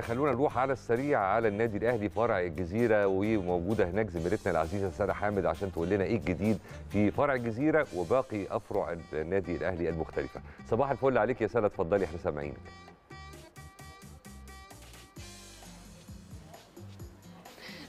خلونا نروح على السريع على النادي الاهلي فرع الجزيره، وموجوده هناك زميلتنا العزيزه سلا حامد عشان تقول لنا ايه الجديد في فرع الجزيره وباقي افرع النادي الاهلي المختلفه. صباح الفل عليك يا سلا، اتفضلي احنا سامعينك.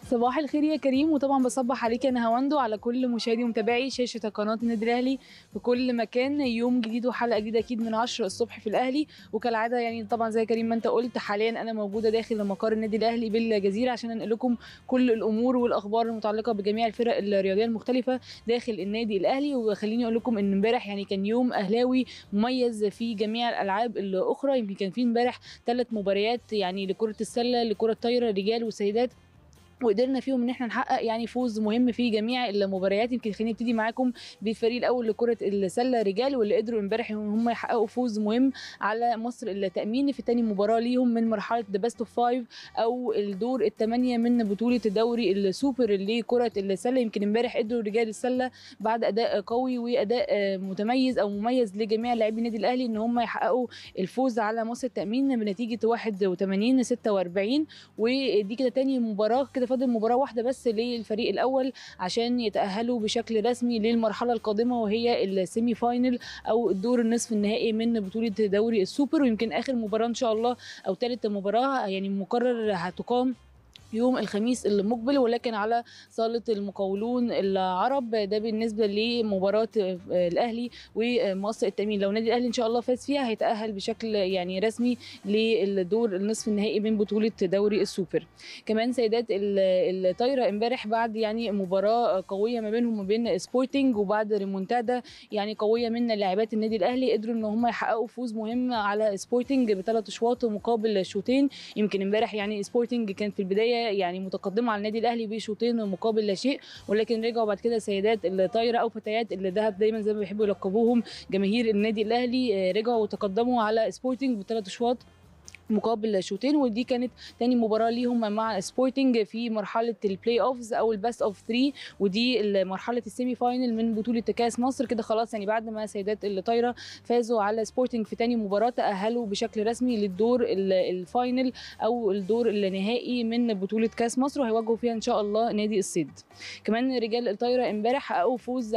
صباح الخير يا كريم، وطبعا بصبح عليك يا نهاوند وعلى كل مشاهدي ومتابعي شاشه قناه النادي الاهلي في كل مكان. يوم جديد وحلقه جديده اكيد من 10 الصبح في الاهلي، وكالعاده يعني طبعا زي كريم ما انت قلت حاليا انا موجوده داخل مقر النادي الاهلي بالجزيره عشان انقل لكم كل الامور والاخبار المتعلقه بجميع الفرق الرياضيه المختلفه داخل النادي الاهلي. وخليني اقول لكم ان امبارح يعني كان يوم اهلاوي مميز في جميع الالعاب الاخرى، يمكن كان في امبارح 3 مباريات يعني لكره السله، لكره الطايره رجال وسيدات، وقدرنا فيهم ان احنا نحقق يعني فوز مهم في جميع المباريات. يمكن خليني ابتدي معاكم بالفريق الاول لكره السله رجال، واللي قدروا امبارح هم يحققوا فوز مهم على مصر التامين في ثاني مباراه ليهم من مرحله ذا بيست اوف 5 او الدور الثمانيه من بطوله الدوري السوبر لكره السله. يمكن امبارح قدروا رجال السله بعد اداء قوي واداء متميز او مميز لجميع لاعبي النادي الاهلي ان هم يحققوا الفوز على مصر التامين بنتيجه 81-46، ودي كده ثاني مباراه، كده فاضل مباراة واحدة بس للفريق الأول عشان يتأهلوا بشكل رسمي للمرحلة القادمة وهي السيمي فاينل أو الدور النصف النهائي من بطولة دوري السوبر. ويمكن آخر مباراة إن شاء الله أو ثالث مباراة يعني مقرر هتقام يوم الخميس المقبل، ولكن على صالة المقاولون العرب. ده بالنسبة لمباراة الأهلي ومصر التأمين، لو نادي الأهلي إن شاء الله فاز فيها هيتأهل بشكل يعني رسمي للدور النصف النهائي من بطولة دوري السوبر. كمان سيدات الطايرة امبارح بعد يعني مباراة قوية ما بينهم وبين سبورتنج وبعد ريمونتادا يعني قوية من لاعبات النادي الأهلي، قدروا إن هم يحققوا فوز مهم على سبورتنج ب3 أشواط مقابل شوطين. يمكن امبارح يعني سبورتنج كان في البداية يعني متقدمه على النادي الاهلي بشوطين مقابل لا شيء، ولكن رجعوا بعد كده سيدات الطايره او فتيات الذهب دايما زي ما بيحبوا يلقبوهم جماهير النادي الاهلي، رجعوا وتقدموا على سبورتنج ب3 أشواط مقابل شوطين، ودي كانت تاني مباراه ليهم مع سبورتنج في مرحله البلاي اوفز او الباست اوف 3 ودي مرحله السيمي فاينل من بطوله كاس مصر. كده خلاص يعني بعد ما سيدات الطايره فازوا على سبورتنج في تاني مباراه تاهلوا بشكل رسمي للدور الفاينل او الدور النهائي من بطوله كاس مصر وهيواجهوا فيها ان شاء الله نادي الصيد. كمان رجال الطايره امبارح حققوا فوز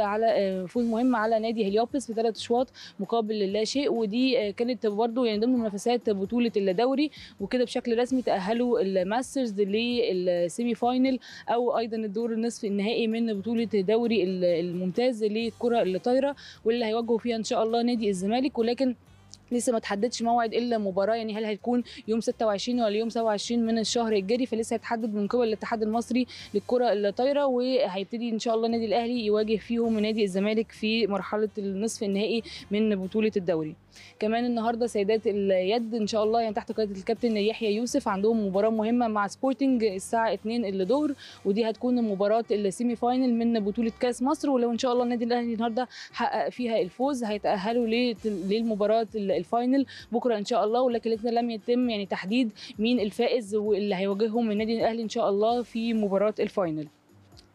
مهم على نادي هيليوبوليس ب3 أشواط مقابل لا شيء، ودي كانت برضو يعني ضمن منافسات بطوله الدوري، وكده بشكل رسمي تأهلوا الماسترز للسيمي فاينل او ايضا الدور النصف النهائي من بطولة الدوري الممتاز للكرة الطايرة واللي هيواجهوا فيها ان شاء الله نادي الزمالك، ولكن لسه ما تحددش موعد الا مباراه يعني هل هتكون يوم 26 ولا يوم 27 من الشهر الجاري، فلسه هيتحدد من قبل الاتحاد المصري للكره الطايره، وهيبتدي ان شاء الله النادي الاهلي يواجه فيهم نادي الزمالك في مرحله النصف النهائي من بطوله الدوري. كمان النهارده سيدات اليد ان شاء الله يعني تحت قياده الكابتن يحيى يوسف عندهم مباراه مهمه مع سبورتنج الساعه 14:00، ودي هتكون مباراه السيمي فاينل من بطوله كاس مصر، ولو ان شاء الله النادي الاهلي النهارده حقق فيها الفوز هيتاهلوا للمباراه الفاينل بكره ان شاء الله، ولكن لم يتم يعني تحديد مين الفائز واللي هيواجههم النادي الاهلي ان شاء الله في مباراه الفاينل.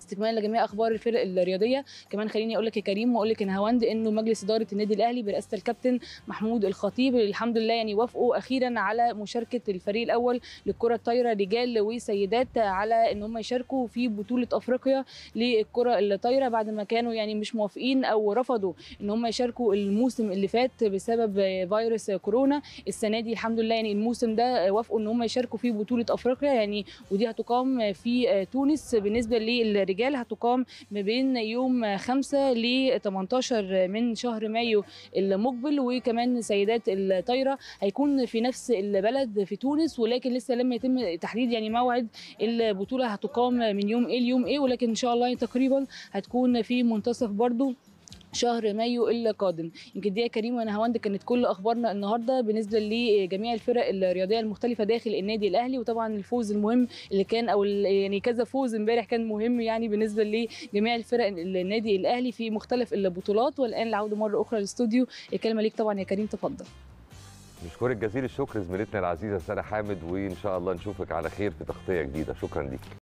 استكمالا لجميع اخبار الفرق الرياضيه، كمان خليني اقول لك يا كريم واقول لك نهاوند انه مجلس اداره النادي الاهلي برئاسه الكابتن محمود الخطيب الحمد لله يعني وافقوا اخيرا على مشاركه الفريق الاول للكره الطايره رجال وسيدات على ان هم يشاركوا في بطوله افريقيا للكره الطايره بعد ما كانوا يعني مش موافقين او رفضوا ان هم يشاركوا الموسم اللي فات بسبب فيروس كورونا. السنه دي الحمد لله يعني الموسم ده وافقوا ان هم يشاركوا في بطوله افريقيا يعني، ودي هتقام في تونس. بالنسبه للرجال هتقام ما بين يوم 5 ل 18 من شهر مايو المقبل، وكمان سيدات الطايره هيكون في نفس البلد في تونس، ولكن لسه لم يتم تحديد يعني موعد البطوله هتقام من يوم ايه ليوم ايه، ولكن ان شاء الله تقريبا هتكون في منتصف برضو شهر مايو القادم. يمكن دي يا كريم ونهاوند كانت كل اخبارنا النهارده بالنسبه لجميع الفرق الرياضيه المختلفه داخل النادي الاهلي، وطبعا الفوز المهم اللي كان او يعني كذا فوز امبارح كان مهم يعني بالنسبه لجميع الفرق النادي الاهلي في مختلف البطولات. والان العوده مره اخرى للاستوديو، الكلمه ليك طبعا يا كريم، تفضل. نشكرك جزيل الشكر زميلتنا العزيزه سلا حامد، وان شاء الله نشوفك على خير في تغطيه جديده. شكرا ليك.